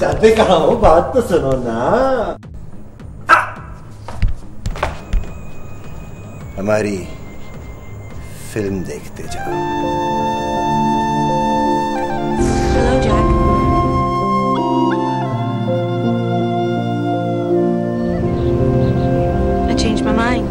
誰かオーバーっとするのなあहमारी film देखते जाओ Hello Jack I changed my mind